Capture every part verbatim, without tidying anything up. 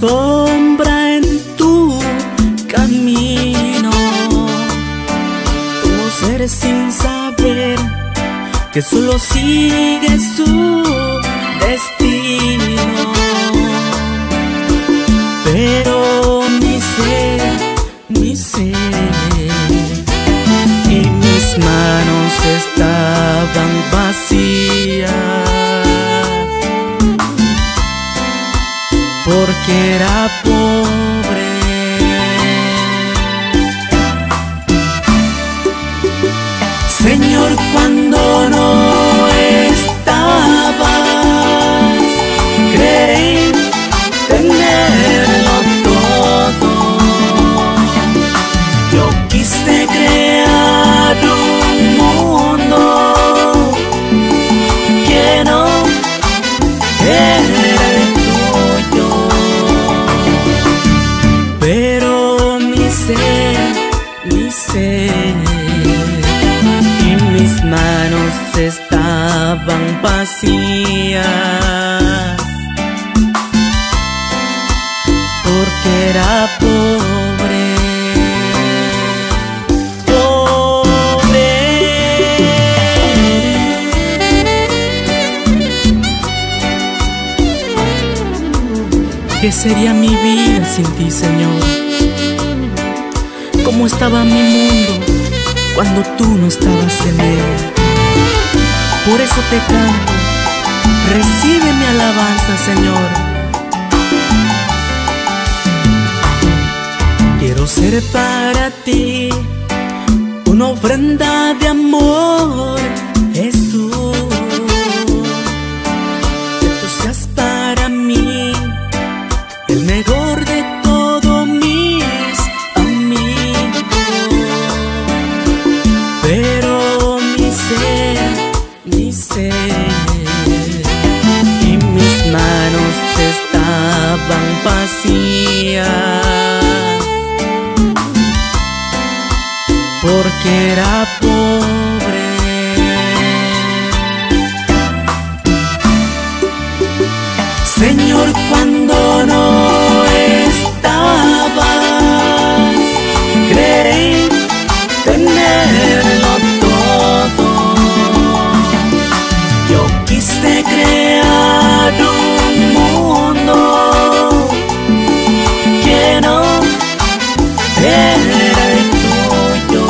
sombra en tu camino. Como ser sin saber que solo sigues tu destino. Pero mi ser, mi ser y mis manos estaban vacías, porque era pobre. Señor, cuando no estabas, creí tenerlo todo. Yo quise crear un mundo que no era el tuyo. Pero mi ser, mi ser mis manos estaban vacías, porque era pobre. Pobre. ¿Qué sería mi vida sin ti, Señor? ¿Cómo estaba mi mundo cuando tú no estabas en él? Por eso te canto, recibe mi alabanza, Señor. Quiero ser para ti una ofrenda de amor, Jesús. Que tú seas para mí el mejor de ti. Y mis manos estaban vacías, porque era pobre. Señor, cuando no estabas, creí tenerlo todo. Quisiste crear un mundo que no era el tuyo.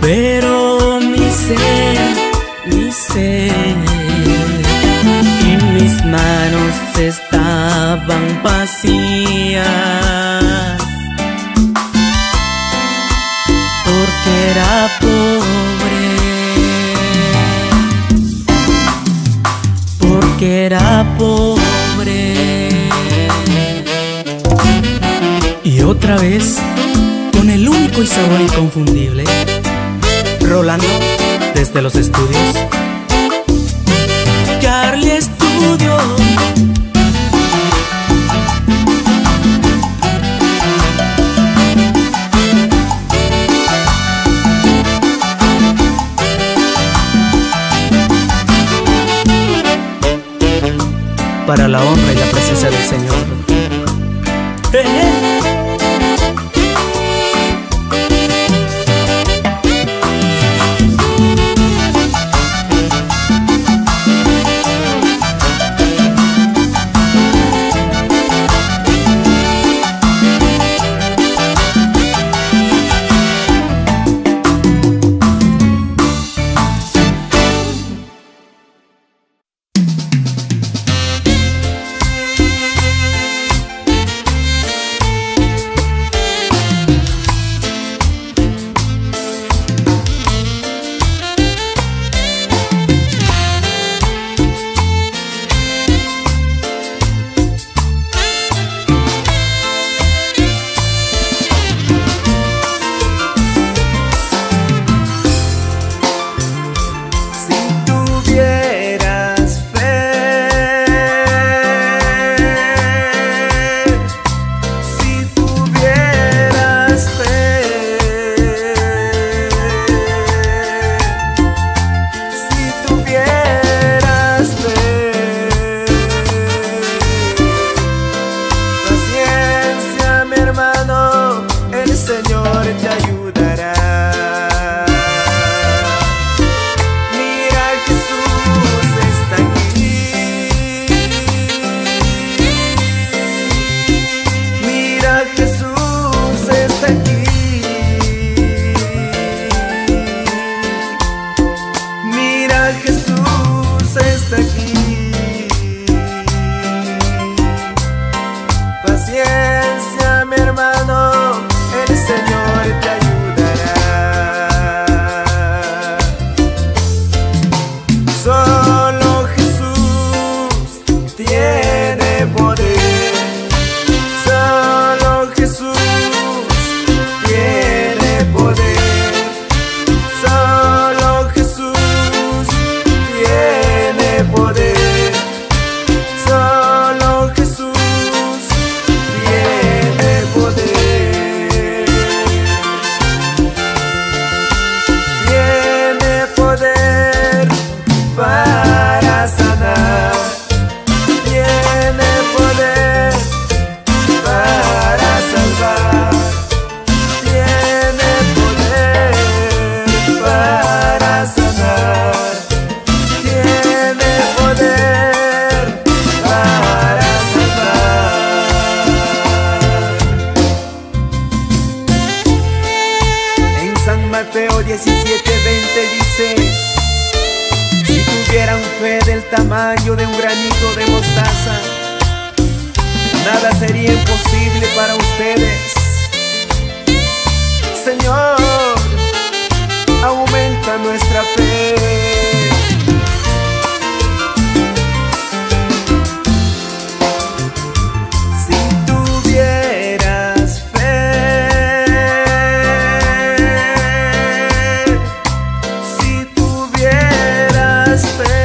Pero mi ser, mi ser y mis manos estaban vacías, porque era pobre. Que era pobre. Y otra vez, con el único y sabor inconfundible, Rolando, desde los estudios. Carl estudió. Para la honra y la presencia del Señor. Eh, eh. tamaño de un granito de mostaza, nada sería imposible para ustedes. Señor, aumenta nuestra fe. Si tuvieras fe, si tuvieras fe.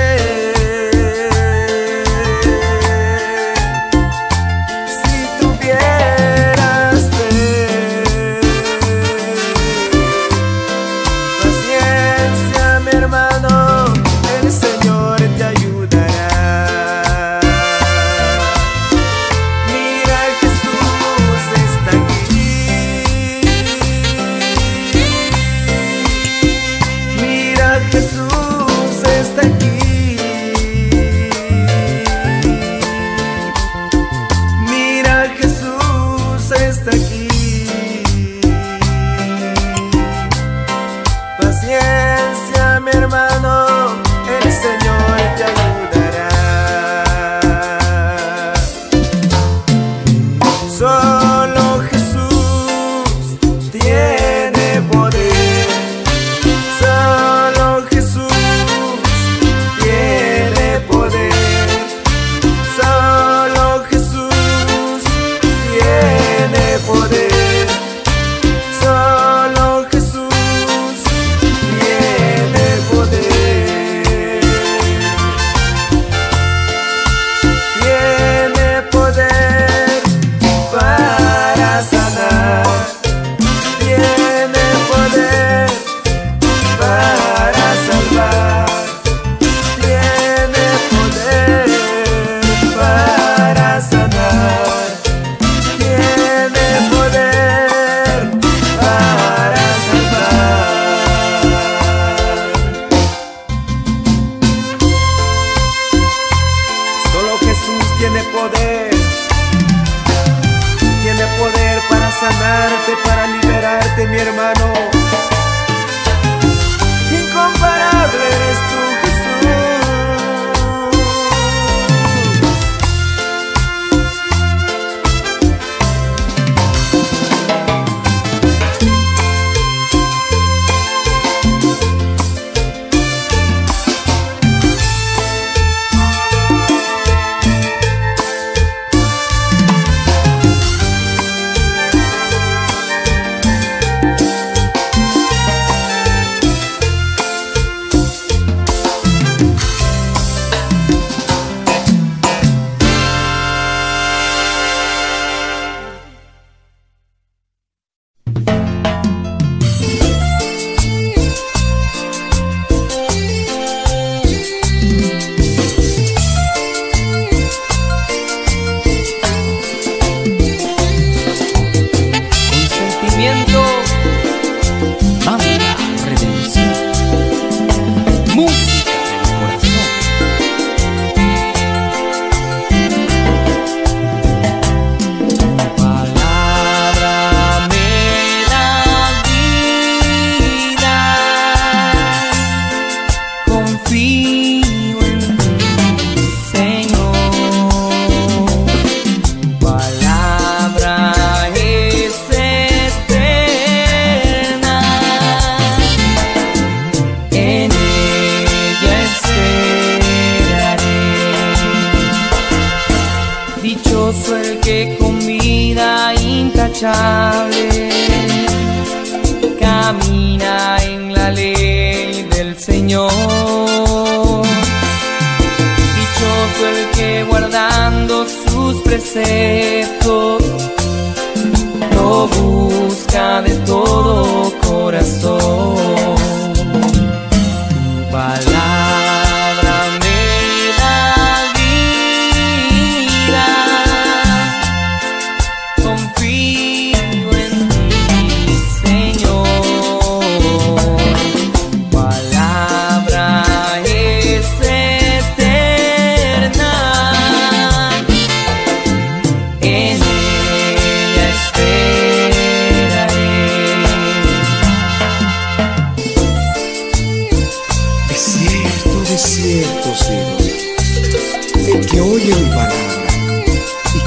Desierto, Señor.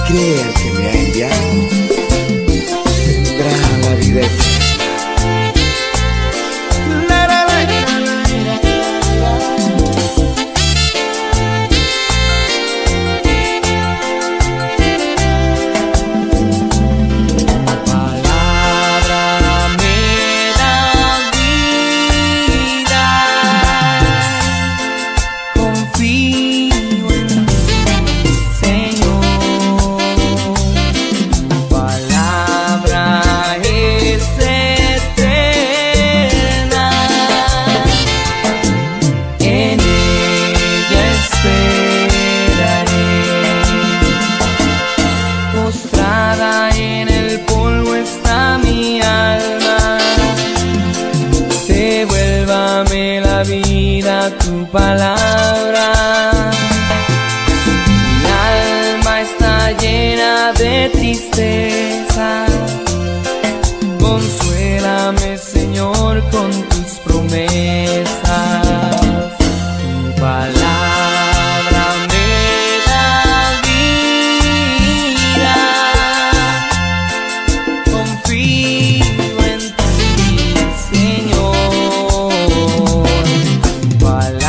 creer que me ha enviado tendrá la vida eterna. Palabra, mi alma está llena de tristeza, consuélame, Señor, con tus promesas. Tu palabra me da vida, confío en ti, Señor. Tu palabra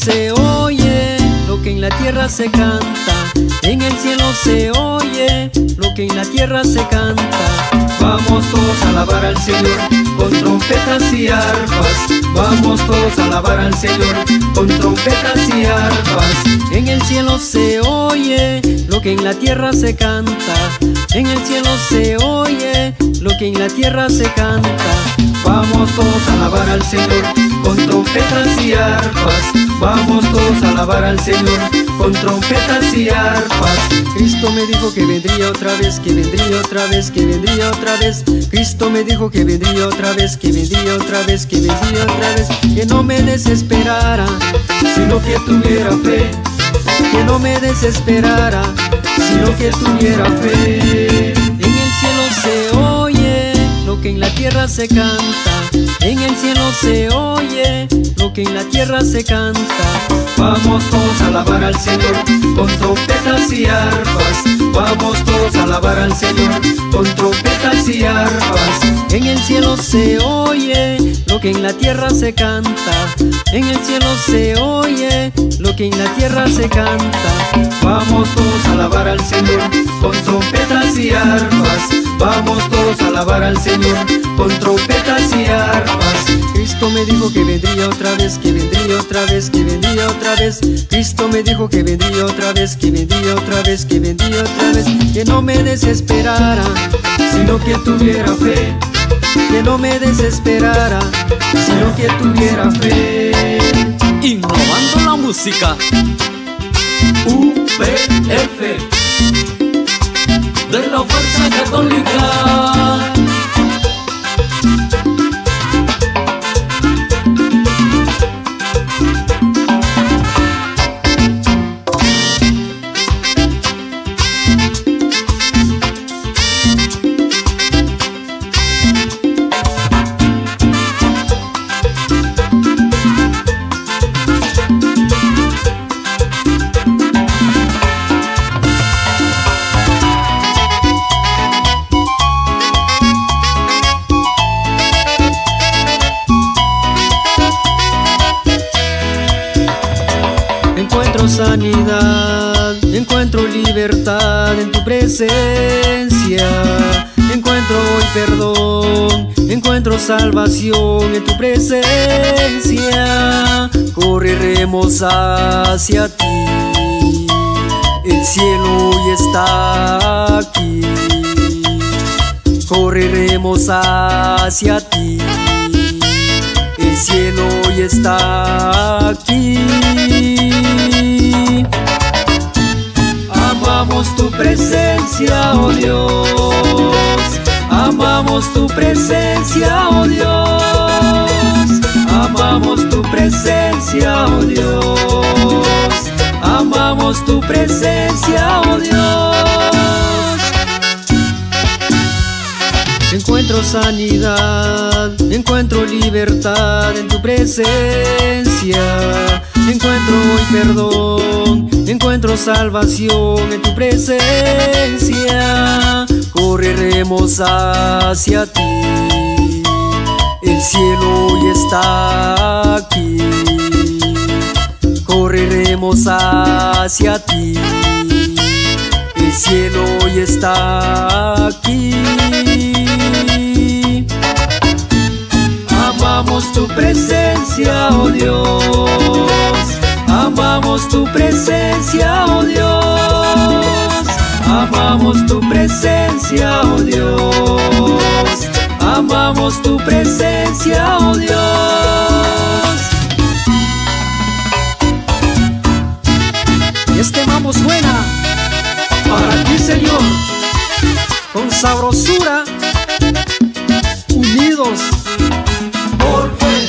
se oye lo que en la tierra se canta, En el cielo se oye lo que en la tierra se canta. Vamos todos a alabar al Señor con trompetas y arpas. Vamos todos a alabar al Señor con trompetas y arpas. En el cielo se oye lo que en la tierra se canta. En el cielo se oye lo que en la tierra se canta. Vamos todos a alabar al Señor con trompetas y arpas. Vamos todos a alabar al Señor con trompetas y arpas. Cristo me dijo que vendría otra vez, que vendría otra vez, que vendría otra vez. Cristo me dijo que vendría otra vez, que vendría otra vez, que vendría otra vez. Que no me desesperara, sino que tuviera fe. Que no me desesperara, sino que tuviera fe. En el cielo se oye lo que en la tierra se canta. En el cielo se oye lo que en la tierra se canta. Vamos todos a alabar al Señor con trompetas y arpas. Vamos todos a alabar al Señor con trompetas y arpas. En el cielo se oye lo que en la tierra se canta. En el cielo se oye lo que en la tierra se canta. Vamos todos a alabar al Señor con trompetas y arpas. Vamos todos a alabar al Señor con trompetas y arpas. Cristo me dijo que vendría otra vez, que vendría otra vez, que vendría otra vez. Cristo me dijo que vendría otra vez, que vendría otra vez, que vendría otra vez. Que no me desesperara, sino que tuviera fe. Que no me desesperara, sino que tuviera fe. Innovando la música. U P F de la Fuerza Católica. Sanidad, encuentro libertad en tu presencia. Encuentro hoy perdón, encuentro salvación en tu presencia. Correremos hacia ti, el cielo hoy está aquí. Correremos hacia ti, el cielo hoy está aquí. Amamos tu presencia, oh Dios. Amamos tu presencia, oh Dios. Amamos tu presencia, oh Dios. Amamos tu presencia, oh Dios. Encuentro sanidad, encuentro libertad en tu presencia. Encuentro hoy perdón, encuentro salvación en tu presencia. Correremos hacia ti, el cielo hoy está aquí. Correremos hacia ti, el cielo hoy está aquí. Amamos tu presencia, oh Dios. Amamos tu presencia, oh Dios. Amamos tu presencia, oh Dios. Amamos tu presencia, oh Dios. Y es que vamos buena para ti, Señor, con sabrosura, unidos por fe.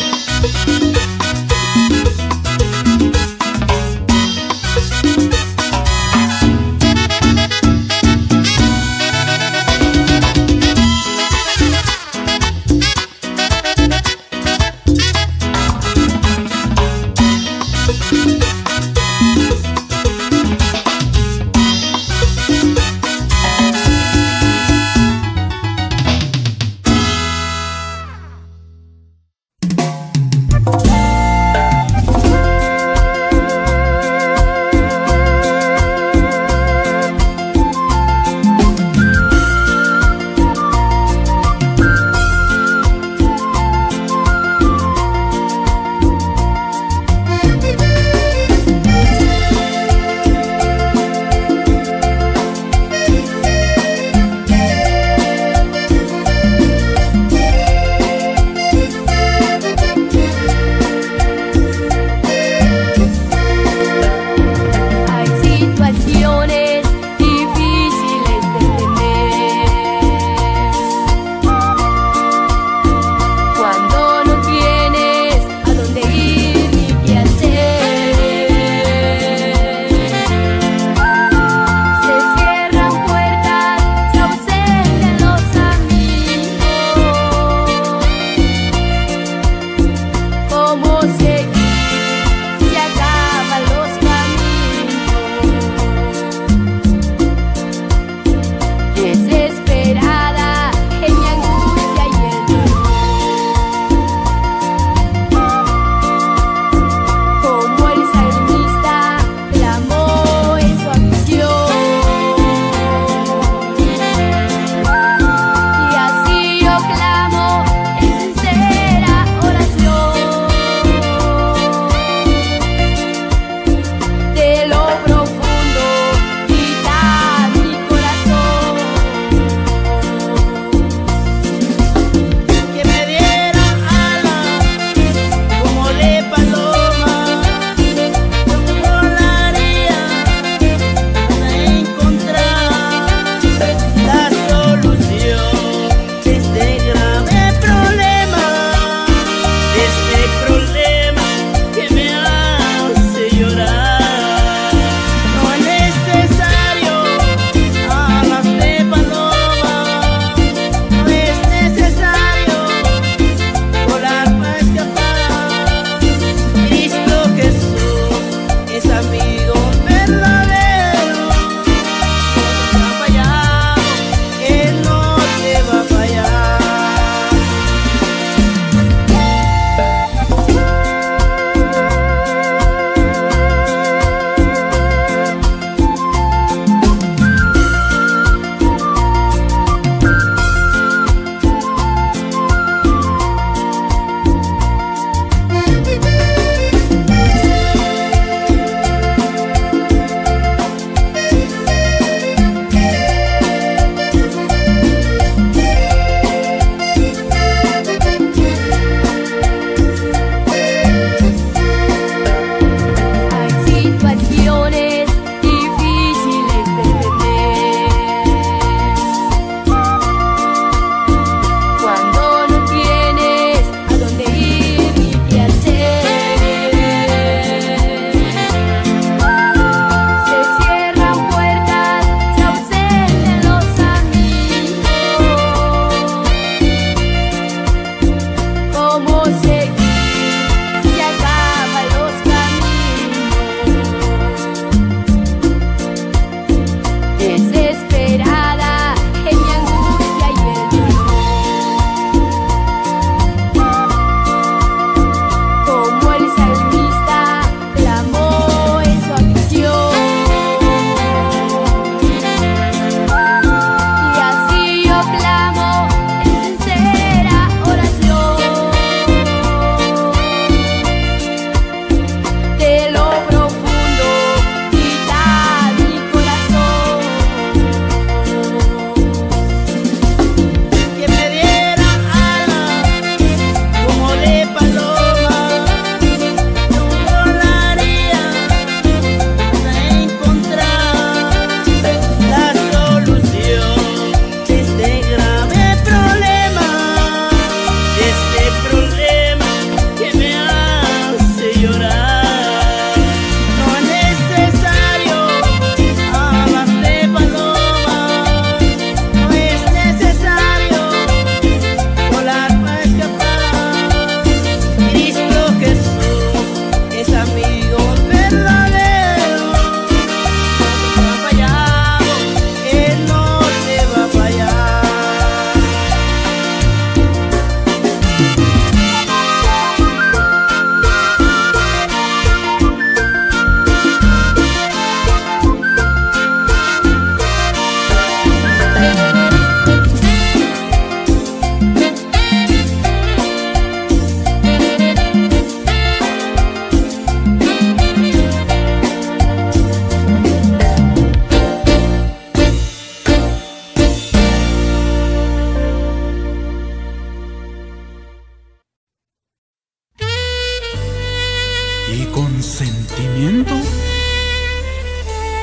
sufrimiento?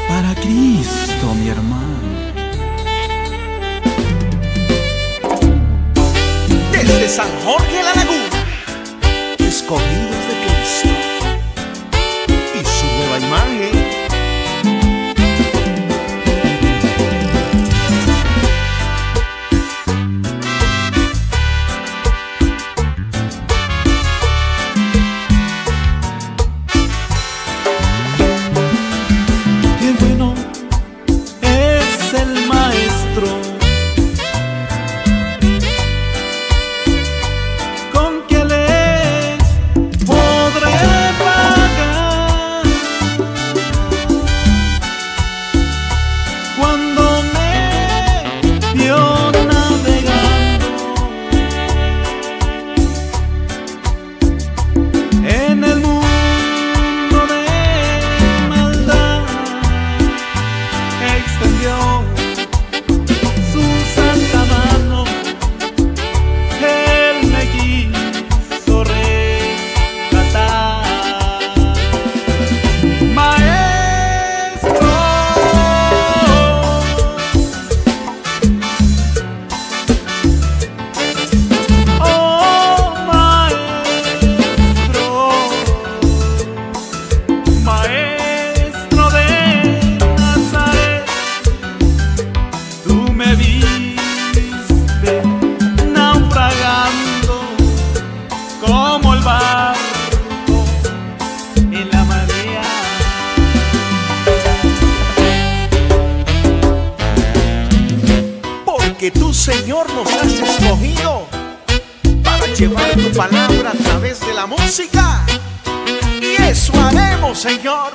Para Cristo, mi hermano. Desde San Jorge La Laguna, escogidos de Cristo y su nueva imagen. Que tú, Señor, nos has escogido para llevar tu palabra a través de la música. Y eso haremos, Señor.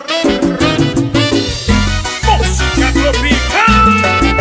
Música tropical.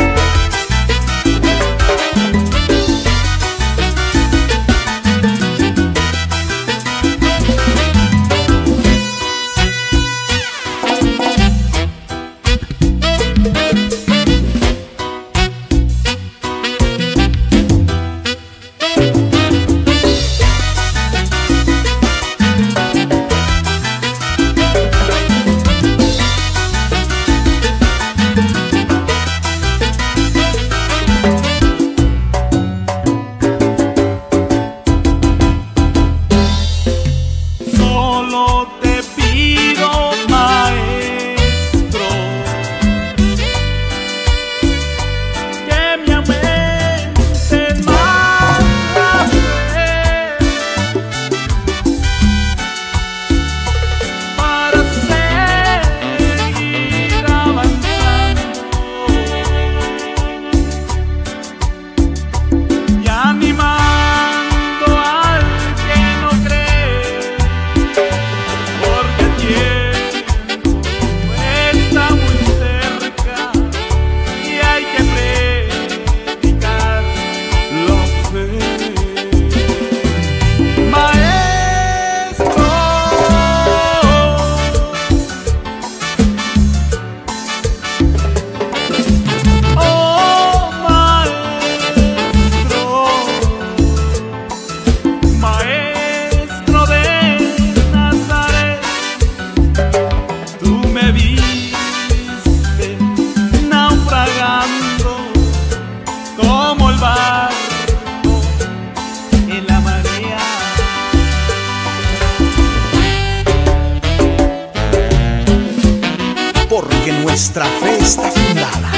Porque nuestra fe está fundada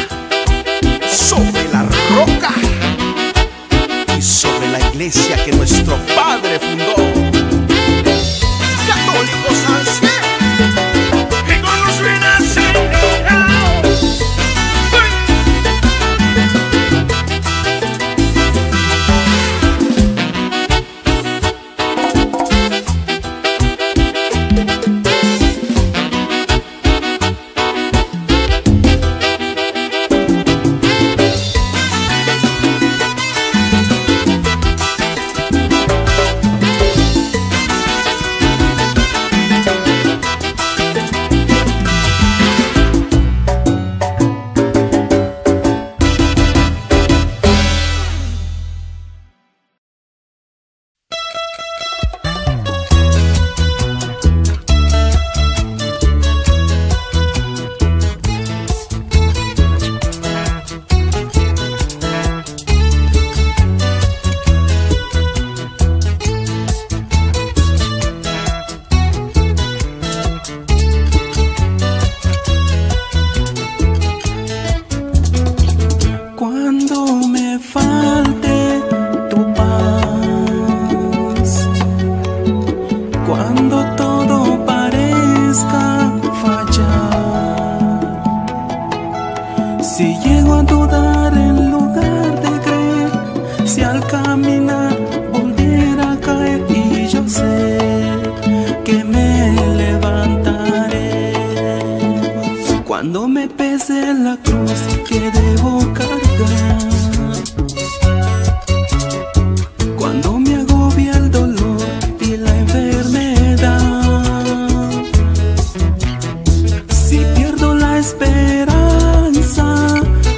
sobre la roca y sobre la iglesia que nuestro Padre fundó. Católicos al cielo y con los bienes en Llego a dudar en lugar de creer. Si al caminar volviera a caer, y yo sé que me levantaré. Cuando me pese la cruz que debo cargar, cuando me agobia el dolor y la enfermedad, si pierdo la esperanza,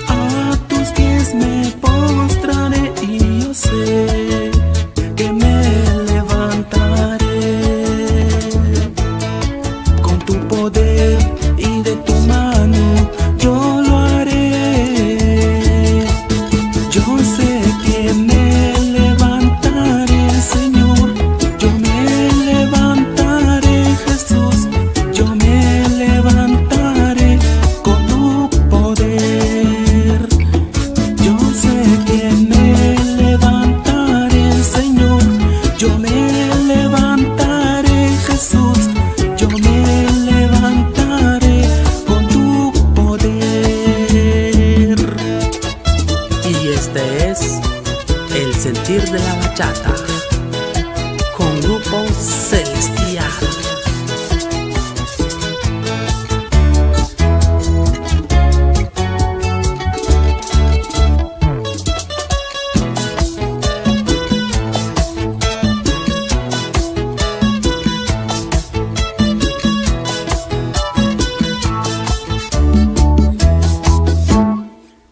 a tus pies me postraré, y yo sé que me levantaré. Con tu poder y de tu mano yo lo haré. Yo sé que me de la bachata con grupo celestial.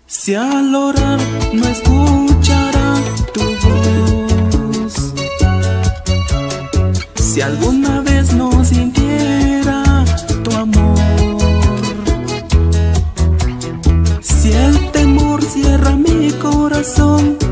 Si al orar no escuchará tu voz, si alguna vez no sintiera tu amor, si el temor cierra mi corazón,